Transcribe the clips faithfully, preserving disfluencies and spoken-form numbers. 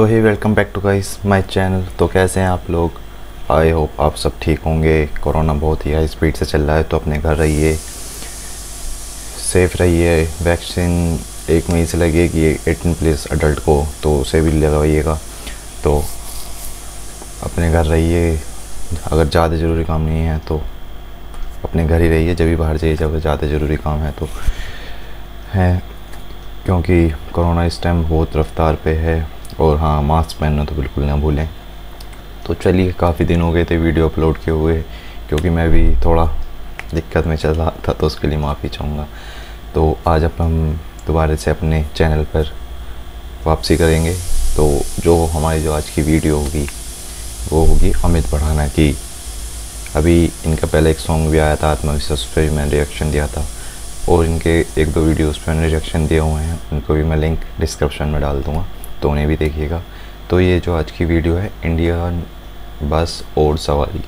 तो ही welcome back to guys my channel. तो कैसे हैं आप लोग? आई होप आप सब ठीक होंगे। कोरोना बहुत ही हाई स्पीड से चल रहा है, तो अपने घर रहिए, सेफ रहिए। वैक्सीन एक मई से लगेगी एटीन प्लस अडल्ट को, तो उसे भी लगाइएगा। तो अपने घर रहिए, अगर ज़्यादा ज़रूरी काम नहीं है तो अपने घर ही रहिए। जब भी बाहर जाइए जब ज़्यादा ज़रूरी काम है तो है, क्योंकि कोरोना इस टाइम बहुत रफ्तार पे है। और हाँ, मास्क पहनना तो बिल्कुल ना भूलें। तो चलिए, काफ़ी दिन हो गए थे वीडियो अपलोड किए हुए, क्योंकि मैं भी थोड़ा दिक्कत में चल रहा था, तो उसके लिए माफ़ी चाहूँगा। तो आज अब हम दोबारा से अपने चैनल पर वापसी करेंगे। तो जो हमारी जो आज की वीडियो होगी वो होगी अमित भड़ाना की। अभी इनका पहले एक सॉन्ग भी आया था आत्मविश्वास, पर भी मैंने रिएक्शन दिया था, और इनके एक दो वीडियोस पर मैंने रिएक्शन दिए हुए हैं, उनको भी मैं लिंक डिस्क्रिप्शन में डाल दूँगा, तो उन्हें भी देखिएगा। तो ये जो आज की वीडियो है, इंडियन बस और सवारी।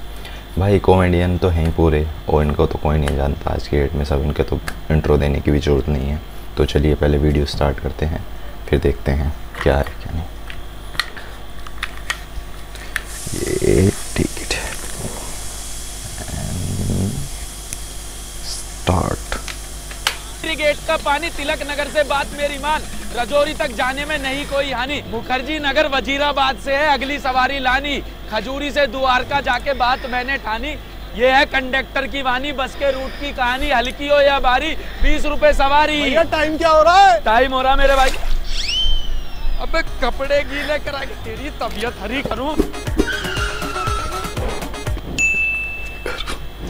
भाई कॉमेडियन तो हैं पूरे, और इनको तो कोई नहीं जानता आज के डेट में सब, इनके तो इंट्रो देने की भी ज़रूरत नहीं है। तो चलिए पहले वीडियो स्टार्ट करते हैं, फिर देखते हैं क्या है क्या नहीं। ये टिकट स्टार्ट। गेट का पानी तिलक नगर से, बात मेरी मान, रजौरी तक जाने में नहीं कोई हानि। मुखर्जी नगर वजीराबाद से है अगली सवारी लानी, खजूरी से द्वारका जाके बात मैंने ठानी। ये है कंडक्टर की वाणी, बस के रूट की कहानी, हल्की हो या भारी बीस रुपए सवारी। भैया टाइम क्या हो रहा है? टाइम हो रहा मेरे भाई। अबे कपड़े गीले करा के तेरी तबीयत हरी करूँ।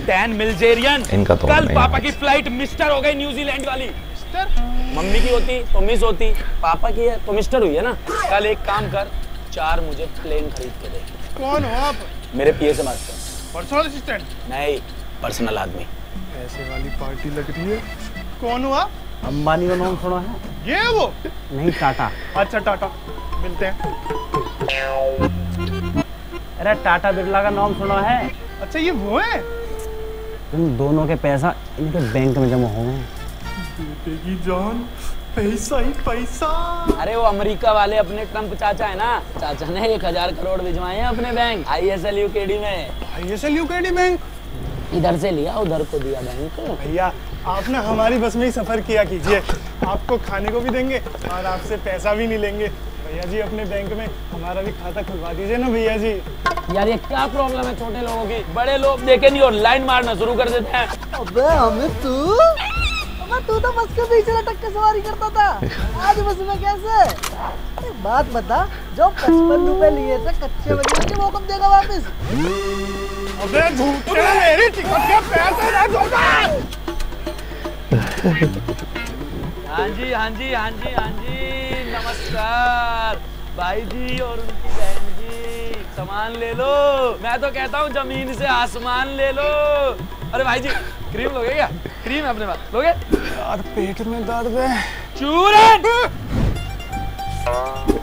टैन मिल्जेरियन, इनका तो कल पापा की फ्लाइट मिस्टर हो गई न्यूजीलैंड वाली। मम्मी की होती तो मिस होती, पापा की है तो मिस्टर हुई है ना। कल एक काम कर, चार मुझे प्लेन खरीद के दे। कौन हो आप? मेरे पीए से बात कर। Personal assistant? नहीं, पर्सनल आदमी। ऐसे वाली पार्टी लग रही है। कौन हो आप? अंबानी का नाम सुना है? ये वो नहीं, टाटा। अच्छा टाटा, मिलते हैं। अरे टाटा बिरला का नाम सुना है? अच्छा ये वो है। तुम दोनों के पैसा इनके बैंक में जमा हो गए। बेटे की जान, पैसा ही पैसा। अरे वो अमेरिका वाले अपने ट्रम्प चाचा है ना, चाचा ने एक हजार करोड़ भिजवाए हैं अपने बैंक आईएसएल यूकेडी में। ISL UKD bank? इधर से लिया उधर को दिया बैंक। भैया आपने हमारी बस में ही सफर किया कीजिए, आपको खाने को भी देंगे और आपसे पैसा भी नहीं लेंगे। भैया जी अपने बैंक में हमारा भी खाता खुलवा दीजिए ना भैया जी। यार ये क्या प्रॉब्लम है छोटे लोगों की, बड़े लोग देखे नहीं और लाइन मारना शुरू कर देते हैं। अबे अमित तू तू तो बस के पीछे लटक के सवारी करता था, आज बस में कैसे? बात बता, जो पचपन रुपए लिए थे कच्चे बनिए के वो कब देगा वापस? अबे झूठे, मेरी टिकट के पैसे ना झूठा। हाँ जी हाँ जी हाँ जी हाँ जी, नमस्कार भाई जी और उनकी बहन जी। सामान ले लो, मैं तो कहता हूँ जमीन से आसमान ले लो। अरे भाई जी क्रीम लोगे क्या? क्रीम अपने पास लोगे? यार पेट में दर्द है। चूरन,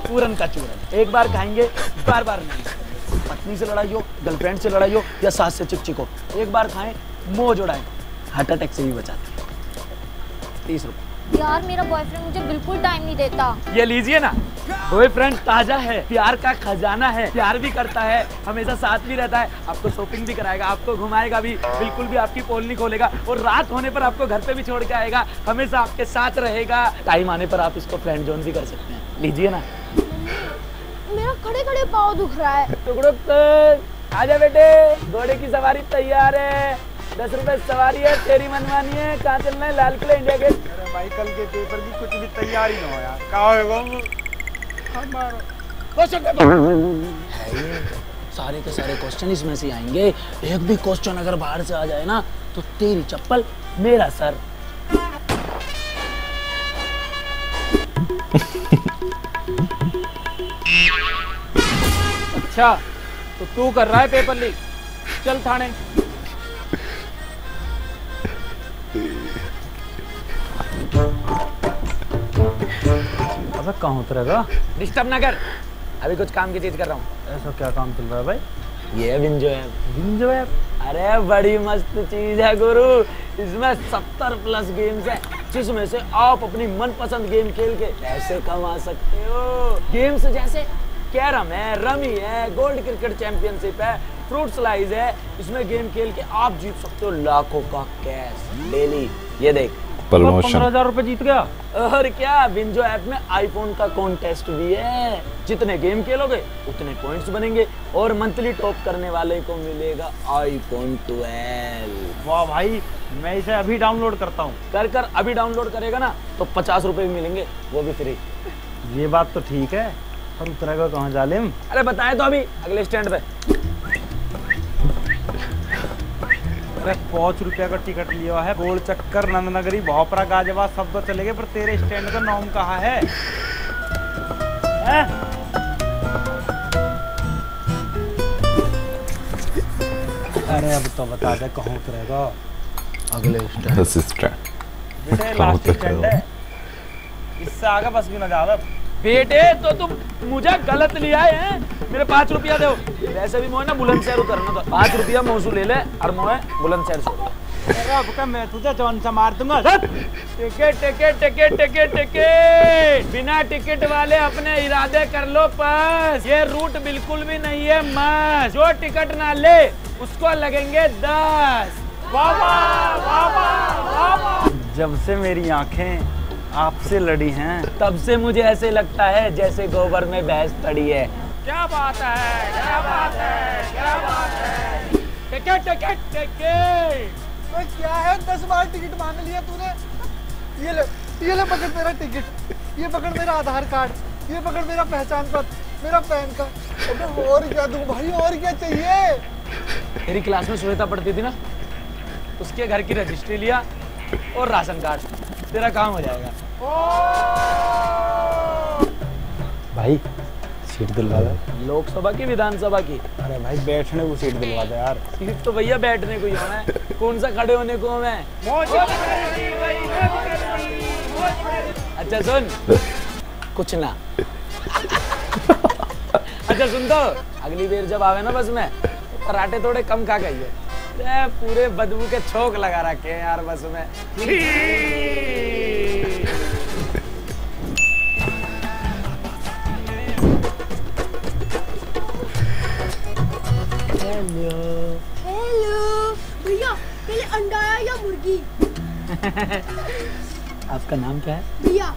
चूरन का चूरन एक बार खाएंगे, बार बार नहीं। पत्नी से लड़ाई हो, गर्लफ्रेंड से लड़ाई हो, या सास से चिकचिक हो, एक बार खाएं, मोह जोड़ाएं, हार्ट अटैक से भी बचाते हैं। तीस रुपए। यार मेरा बॉयफ्रेंड मुझे बिल्कुल टाइम नहीं देता। ये लीजिए ना, बॉयफ्रेंड ताजा है, प्यार का खजाना है, प्यार भी करता है, हमेशा साथ भी रहता है, आपको शॉपिंग भी कराएगा, आपको घुमाएगा भी, बिल्कुल भी आपकी पोल नहीं खोलेगा, और रात होने पर आपको घर पे भी छोड़ के आएगा, हमेशा आपके साथ रहेगा। टाइम आने पर आप इसको फ्रेंड जोन भी कर सकते हैं। लीजिए ना। मेरा खड़े खड़े पाँव दुख रहा है। टुकड़ो आजा बेटे, घोड़े की सवारी तैयार है, दस रुपए सवारी है, तेरी मनमानी है। कहाँ चलना है? लाल किले, इंडिया गेट। कल के पेपर की कुछ भी तैयारी ना हो यार, कहा तो सारे के सारे क्वेश्चन इसमें से आएंगे। एक भी क्वेश्चन अगर बाहर से आ जाए ना तो तेरी चप्पल मेरा सर। अच्छा तो तू कर रहा है पेपर लीक, चल थाने। कहाँ उतरेगा? डिस्टर्ब ना कर, अभी कुछ काम की चीज कर रहा हूँ। ऐसा क्या काम चल रहा है भाई? ये विंजो ऐप। WinZO app? अरे बड़ी मस्त चीज है गुरु, इसमें सत्तर प्लस गेम्स है, जिसमें से आप अपनी मनपसंद गेम खेल के पैसे कमा सकते हो। गेम्स जैसे कैरम है, रमी है, गोल्ड क्रिकेट चैंपियनशिप है, फ्रूट स्लाइस है। इसमें गेम खेल के आप जीत सकते हो लाखों का कैश डेली। ये देख पंद्रह हजार रुपए जीत गया। और क्या विंजो ऐप में आईफोन का कॉन्टेस्ट भी है, जितने गेम खेलोगे उतने पॉइंट्स बनेंगे और मंथली टॉप करने वाले को मिलेगा आईफोन ट्वेल्व। वाह भाई, मैं इसे अभी डाउनलोड करता हूँ। कर कर अभी डाउनलोड करेगा ना तो पचास रुपए भी मिलेंगे, वो भी फ्री। ये बात तो ठीक है, पर उतरेगा कहाँ जालिम? अरे बताए तो अभी अगले स्टैंड पे। अरे पाँच रुपया का टिकट लिया है, गोल चक्कर, नंदनगरी, भोपरा, गाजियाबाद सब तो चले गए, पर तेरे स्टैंड का नाम कहाँ है? है? अरे अब तो बता दे कहाँ उतरेगा अगले स्टैंड। बेटे लास्ट स्टैंड है, इससे आगे बस भी ना ज्यादा। बेटे तो तुम मुझे गलत लिया है, मेरे पाँच रुपया दो। वैसे भी मोह ना बुलंदशहर उतरना था, पाँच रुपया मौसू ले ले और मोह बुलंदशहर से। अब का मैं तुझे जान से मार दूंगा। Ticket ticket ticket ticket ticket, बिना टिकट वाले अपने इरादे कर लो पास। ये रूट बिल्कुल भी नहीं है मस्त। जो टिकट ना ले उसको लगेंगे दस। बाबा बाबा बाबा, जब से मेरी आँखें आपसे लड़ी हैं तब से मुझे ऐसे लगता है जैसे गोबर में भैंस पड़ी है। क्या बात है, क्या बात है, क्या बात है। टिकट टिकट टिकट, तो क्या है दस बार टिकट मान लिया तूने। ये ले, ये ले पकड़ मेरा टिकट, ये पकड़ मेरा आधार कार्ड, ये पकड़ मेरा पहचान पत्र, मेरा पैन कार्ड। तो और क्या दूं भाई, और क्या चाहिए। मेरी क्लास में श्वेता पढ़ती थी ना, उसके घर की रजिस्ट्री लिया और राशन कार्ड, तेरा काम हो जाएगा। भाई सीट दिलवा दे, लोकसभा की विधानसभा की। अरे भाई बैठने को सीट दिलवा दे यार। सीट तो भैया बैठने को ही होना है, कौन सा खड़े होने को मैं। अच्छा सुन, कुछ ना। अच्छा सुन, तो अगली बार जब आवे ना बस में, पराठे थोड़े कम खा गई है, पूरे बदबू के छोक लगा रखे हैं यार बस में। हेलो हेलो भैया, पहले अंडा आया या मुर्गी? आपका नाम क्या है भैया?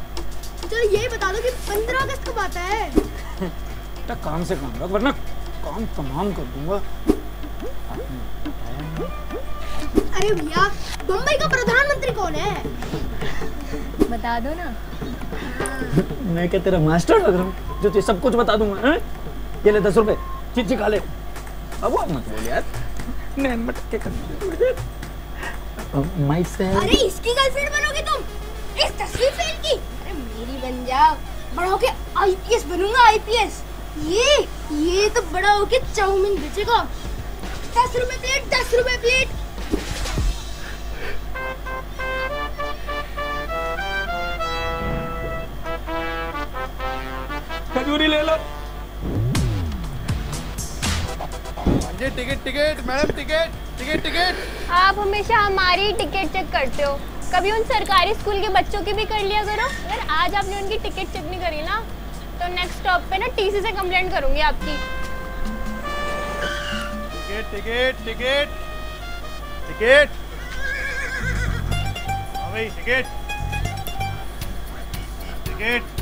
चलो यही बता दो कि पंद्रह अगस्त कब आता है। तो काम से काम रख, वरना काम तमाम कर दूंगा। अरे भैया, बम्बई का प्रधानमंत्री कौन है? बता दो ना। मैं क्या तेरा मास्टर लग रहा हूँ जो तुझे सब कुछ बता दूंगा? है? ये ले दस रुपए, चिच्ची खा ले। अब मत बोल यार, नैन मत के कर। माइक से। अरे इसकी गर्लफ्रेंड बनोगे तुम, इस तस्वीर फैन की। अरे मेरी बन जाओ, बड़ा होके आईपीएस बनूंगा, आईपीएस। ये ये तो बड़ा होके चाउमीन बेचेगा, दस रुपए प्लेट, दस रुपए प्लेट। खजूरी ले लो। जी ticket ticket madam, ticket ticket ticket. आप हमेशा हमारी टिकट चेक करते हो, कभी उन सरकारी स्कूल के बच्चों की भी कर लिया करो। अगर आज आपने उनकी टिकट चेक नहीं करी ना तो नेक्स्ट स्टॉप पे ना टीसी से कंप्लेंट करूंगी आपकी। टिकट टिकट टिकट भाई, टिकट टिकट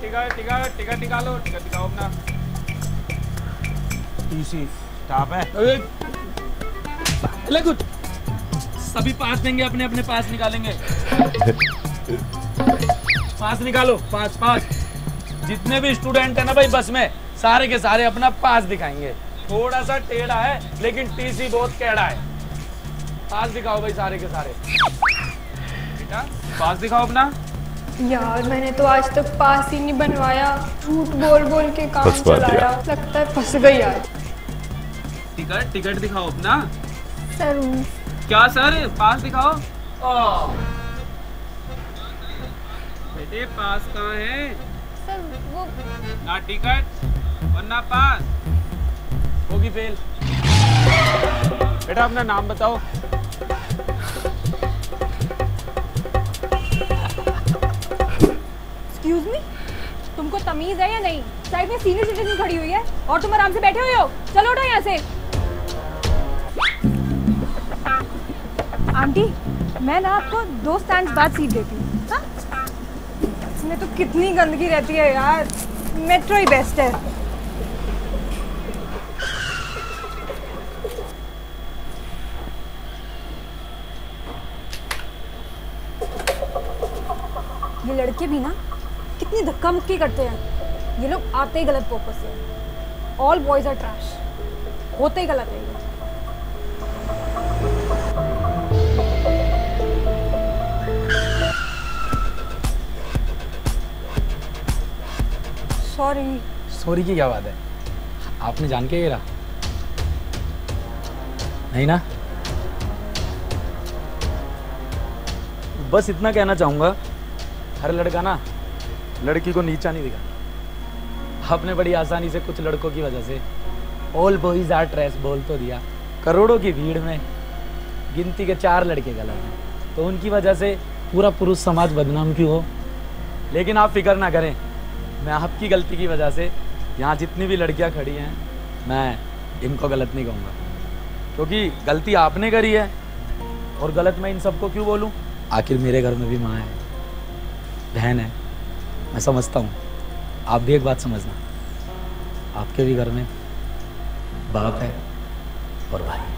टिका टिका टिका टिका लो, टिका टिकाओ अपना। टीसी स्टाफ है सभी पास देंगे, अपने अपने पास निकालेंगे। पास निकालो, पास पास। जितने भी स्टूडेंट है ना भाई बस में, सारे के सारे अपना पास दिखाएंगे। थोड़ा सा टेढ़ा है लेकिन टीसी बहुत कैड़ा है। पास दिखाओ भाई सारे के सारे। बेटा पास दिखाओ अपना। यार मैंने तो आज तक तो पास ही नहीं बनवाया, झूठ बोल बोल के काम चलाया, लगता है फंस गई यार। टिकट टिकट दिखाओ अपना। सर क्या सर, पास दिखाओ। बेटे पास कहाँ है? सर वो ना टिकट वरना पास, होगी फेल। बेटा अपना नाम बताओ। Excuse me. तुमको तमीज है या नहीं? साइड में सीनियर सिटीजन खड़ी हुई है और तुम आराम से बैठे हुए हो। चलो उठो यहाँ से। आंटी, मैं ना आपको दो स्टैंड बाद सीट देती हूँ। इसमें तो कितनी गंदगी रहती है यार, मेट्रो ही बेस्ट है। ये लड़के भी ना कितनी धक्का मुक्की करते हैं। ये लोग आते ही गलत पर्पस से। ऑल बॉयज आर ट्रैश, होते ही गलत है। सॉरी। सॉरी की क्या बात है? आपने जान के गिरा नहीं ना? बस इतना कहना चाहूंगा, हर लड़का ना लड़की को नीचा नहीं दिखा। आपने बड़ी आसानी से कुछ लड़कों की वजह से ऑल बॉयज आर ट्रैश बोल तो दिया। करोड़ों की भीड़ में गिनती के चार लड़के गलत हैं, तो उनकी वजह से पूरा पुरुष समाज बदनाम क्यों हो? लेकिन आप फिक्र ना करें, मैं आपकी गलती की वजह से यहाँ जितनी भी लड़कियाँ खड़ी हैं, मैं इनको गलत नहीं कहूँगा, क्योंकि तो गलती आपने करी है। और गलत मैं इन सबको क्यों बोलूँ? आखिर मेरे घर में भी माँ है, बहन है, मैं समझता हूँ। आप भी एक बात समझना, आपके भी घर में बाप है और भाई।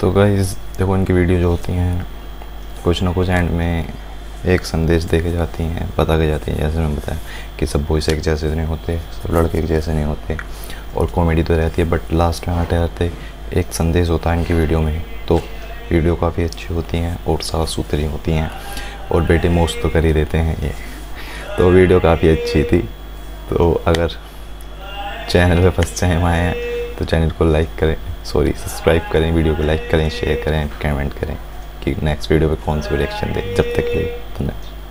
तो गाइस देखो, इनकी वीडियो जो होती हैं कुछ ना कुछ एंड में एक संदेश देके जाती हैं, बता के जाती हैं। जैसे मैंने बताया कि सब बॉयज़ एक जैसे नहीं होते, सब लड़के एक जैसे नहीं होते, और कॉमेडी तो रहती है, बट लास्ट में आते आते एक संदेश होता है इनकी वीडियो में। तो वीडियो काफ़ी अच्छी होती हैं और साफ सुथरी होती हैं, और बेटे मोस्ट तो कर ही देते हैं ये। तो वीडियो काफ़ी अच्छी थी। तो अगर चैनल पर फर्स्ट टाइम आए हैं तो चैनल को लाइक करें, सॉरी सब्सक्राइब करें, वीडियो को लाइक करें, शेयर करें, कमेंट करें कि नेक्स्ट वीडियो पे कौन सी रिएक्शन दें। जब तक के लिए धन्यवाद।